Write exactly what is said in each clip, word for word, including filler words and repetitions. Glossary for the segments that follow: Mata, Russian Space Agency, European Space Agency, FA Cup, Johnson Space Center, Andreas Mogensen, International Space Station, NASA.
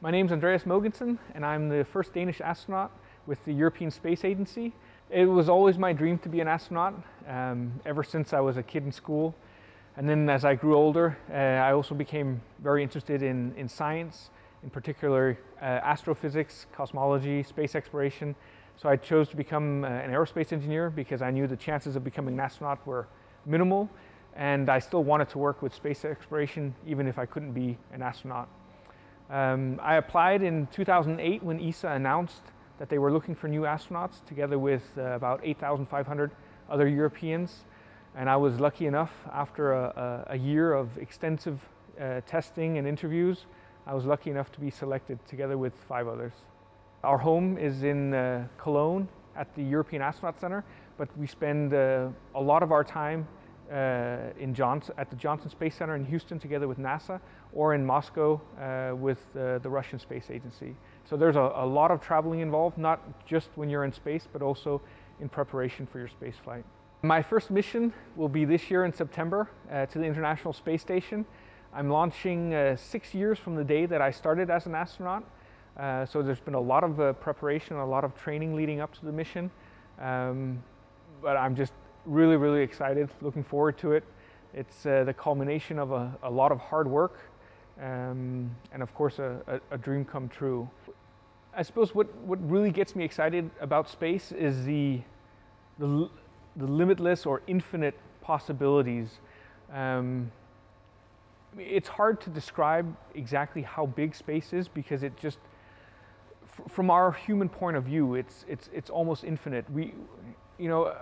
My name is Andreas Mogensen, and I'm the first Danish astronaut with the European Space Agency. It was always my dream to be an astronaut, um, ever since I was a kid in school. And then as I grew older, uh, I also became very interested in, in science, in particular uh, astrophysics, cosmology, space exploration. So I chose to become uh, an aerospace engineer because I knew the chances of becoming an astronaut were minimal, and I still wanted to work with space exploration even if I couldn't be an astronaut. Um, I applied in two thousand eight when E S A announced that they were looking for new astronauts together with uh, about eight thousand five hundred other Europeans, and I was lucky enough after a, a, a year of extensive uh, testing and interviews, I was lucky enough to be selected together with five others. Our home is in uh, Cologne at the European Astronaut Center, but we spend uh, a lot of our time Uh, in Johnson, at the Johnson Space Center in Houston together with NASA, or in Moscow uh, with uh, the Russian Space Agency. So there's a, a lot of traveling involved, not just when you're in space, but also in preparation for your space flight. My first mission will be this year in September uh, to the International Space Station. I'm launching uh, six years from the day that I started as an astronaut. Uh, so there's been a lot of uh, preparation, a lot of training leading up to the mission. Um, but I'm just really, really excited, looking forward to it. It's uh, the culmination of a, a lot of hard work um, and of course a, a, a dream come true. I suppose what, what really gets me excited about space is the, the, the limitless or infinite possibilities. Um, it's hard to describe exactly how big space is because it just, f from our human point of view, it's, it's, it's almost infinite. We, you know,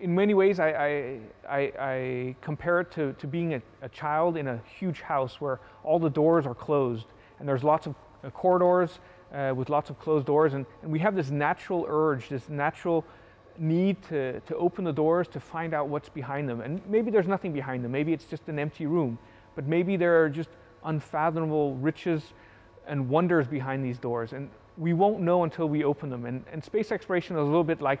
in many ways, I, I, I, I compare it to, to being a, a child in a huge house where all the doors are closed and there's lots of uh, corridors uh, with lots of closed doors, and, and we have this natural urge, this natural need to, to open the doors to find out what's behind them. And maybe there's nothing behind them, maybe it's just an empty room, but maybe there are just unfathomable riches and wonders behind these doors, and we won't know until we open them, and, and space exploration is a little bit like that.